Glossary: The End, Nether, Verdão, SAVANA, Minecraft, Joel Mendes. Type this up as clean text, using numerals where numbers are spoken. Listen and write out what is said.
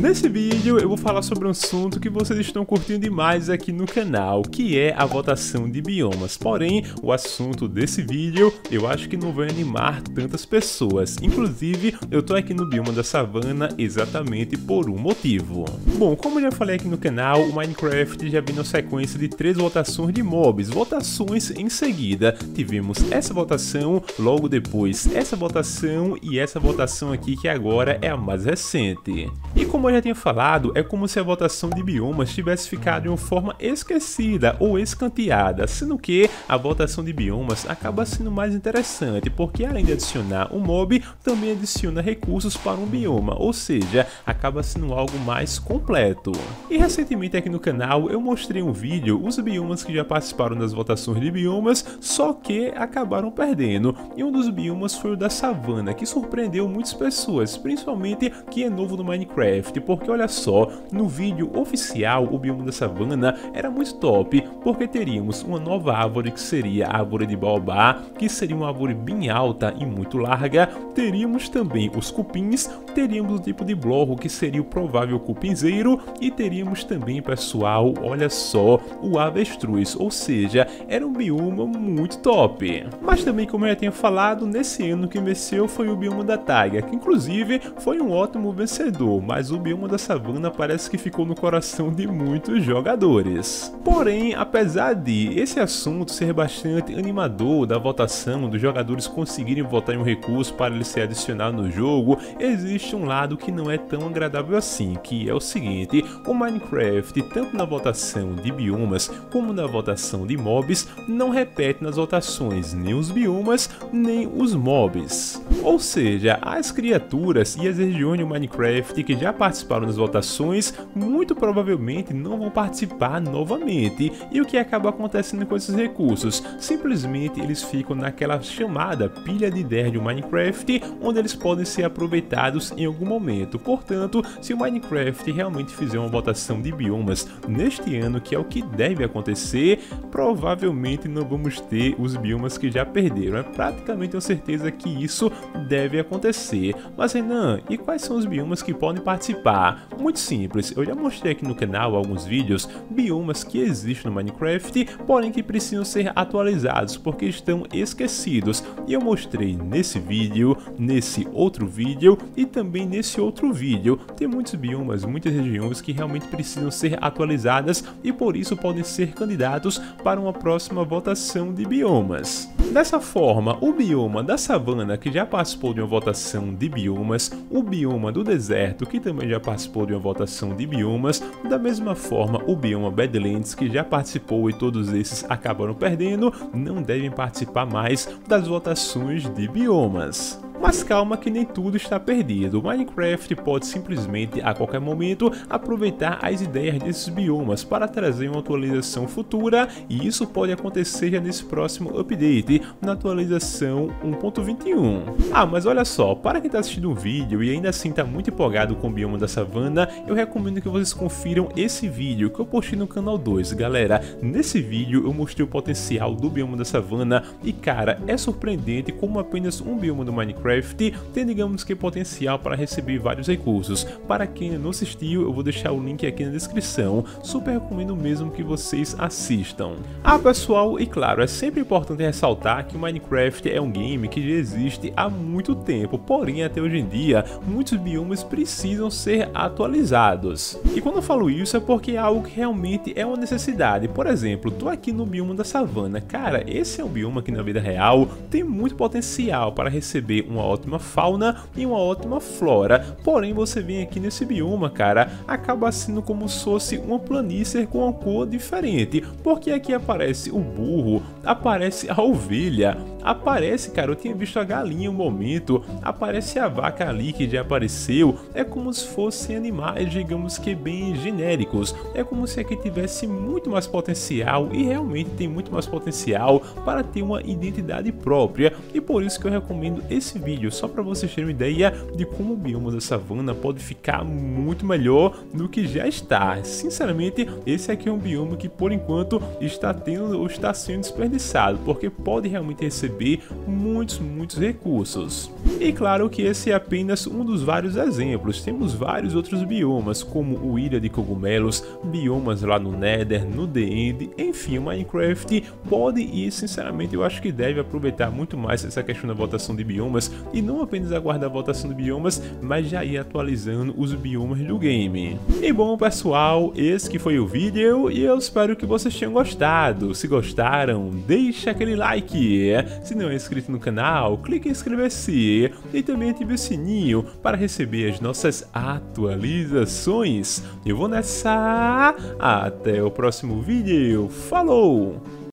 Nesse vídeo eu vou falar sobre um assunto que vocês estão curtindo demais aqui no canal, que é a votação de biomas. Porém, o assunto desse vídeo eu acho que não vai animar tantas pessoas. Inclusive, eu tô aqui no bioma da savana exatamente por um motivo. Bom, como eu já falei aqui no canal, o Minecraft já vem na sequência de 3 votações de mobs, votações em seguida. Tivemos essa votação, logo depois essa votação e essa votação aqui que agora é a mais recente. E como eu já tinha falado, é como se a votação de biomas tivesse ficado de uma forma esquecida ou escanteada, sendo que a votação de biomas acaba sendo mais interessante, porque além de adicionar um mob, também adiciona recursos para um bioma, ou seja, acaba sendo algo mais completo. E recentemente aqui no canal eu mostrei um vídeo, os biomas que já participaram das votações de biomas, só que acabaram perdendo, e um dos biomas foi o da savana, que surpreendeu muitas pessoas, principalmente quem é novo no Minecraft, porque olha só, no vídeo oficial o bioma da savana era muito top, porque teríamos uma nova árvore que seria a árvore de baobá, que seria uma árvore bem alta e muito larga, teríamos também os cupins, teríamos o tipo de bloco que seria o provável cupinzeiro e teríamos também, pessoal, olha só, o avestruz, ou seja, era um bioma muito top. Mas também, como eu já tinha falado, nesse ano que venceu foi o bioma da taiga, que inclusive foi um ótimo vencedor, mas o bioma da savana parece que ficou no coração de muitos jogadores. Porém, apesar de esse assunto ser bastante animador, da votação, dos jogadores conseguirem votar em um recurso para ele ser adicionado no jogo, existe um lado que não é tão agradável assim, que é o seguinte: o Minecraft, tanto na votação de biomas como na votação de mobs, não repete nas votações nem os biomas nem os mobs. Ou seja, as criaturas e as regiões do Minecraft que já participaram das votações muito provavelmente não vão participar novamente, e o que acaba acontecendo com esses recursos? Simplesmente eles ficam naquela chamada pilha de ideia do Minecraft, onde eles podem ser aproveitados em algum momento. Portanto, se o Minecraft realmente fizer uma votação de biomas neste ano, que é o que deve acontecer, provavelmente não vamos ter os biomas que já perderam. É praticamente uma certeza que isso deve acontecer. Mas Renan, e quais são os biomas que podem participar? Muito simples, eu já mostrei aqui no canal alguns vídeos, biomas que existem no Minecraft, porém que precisam ser atualizados porque estão esquecidos. E eu mostrei nesse vídeo, nesse outro vídeo e também nesse outro vídeo. Tem muitos biomas, muitas regiões que realmente precisam ser atualizadas e por isso podem ser candidatos para uma próxima votação de biomas. Dessa forma, o bioma da savana, que já participou de uma votação de biomas, o bioma do deserto, que também já participou de uma votação de biomas, da mesma forma o bioma Badlands, que já participou e todos esses acabaram perdendo, não devem participar mais das votações de biomas. Mas calma que nem tudo está perdido. O Minecraft pode simplesmente a qualquer momento aproveitar as ideias desses biomas para trazer uma atualização futura, e isso pode acontecer já nesse próximo update, na atualização 1.21. Ah, mas olha só, para quem está assistindo o vídeo e ainda assim está muito empolgado com o bioma da savana, eu recomendo que vocês confiram esse vídeo que eu postei no canal 2. Galera, nesse vídeo eu mostrei o potencial do bioma da savana e cara, é surpreendente como apenas um bioma do Minecraft tem, digamos que, potencial para receber vários recursos. Para quem não assistiu, eu vou deixar o link aqui na descrição, super recomendo mesmo que vocês assistam. Ah pessoal, e claro, é sempre importante ressaltar que o Minecraft é um game que já existe há muito tempo, porém até hoje em dia, muitos biomas precisam ser atualizados. E quando eu falo isso é porque é algo que realmente é uma necessidade. Por exemplo, tô aqui no bioma da savana, cara, esse é um bioma que na vida real tem muito potencial para receber uma ótima fauna e uma ótima flora, porém você vem aqui nesse bioma, cara, acaba sendo como se fosse uma planície com uma cor diferente, porque aqui aparece o burro, aparece a ovelha, aparece, cara, eu tinha visto a galinha um momento, aparece a vaca ali que já apareceu, é como se fossem animais, digamos que bem genéricos, é como se aqui tivesse muito mais potencial, e realmente tem muito mais potencial para ter uma identidade própria, e por isso que eu recomendo esse vídeo, só para vocês terem uma ideia de como o bioma da savana pode ficar muito melhor do que já está. Sinceramente, esse aqui é um bioma que por enquanto está sendo desperdiçado, porque pode realmente receber receber muitos recursos. E claro que esse é apenas um dos vários exemplos, temos vários outros biomas, como o Ilha de Cogumelos, biomas lá no Nether, no The End, enfim, o Minecraft pode e sinceramente eu acho que deve aproveitar muito mais essa questão da votação de biomas, e não apenas aguardar a votação de biomas, mas já ir atualizando os biomas do game. E bom pessoal, esse que foi o vídeo e eu espero que vocês tenham gostado. Se gostaram, deixa aquele like, se não é inscrito no canal, clique em inscrever-se e também ative o sininho para receber as nossas atualizações. Eu vou nessa, até o próximo vídeo, falou!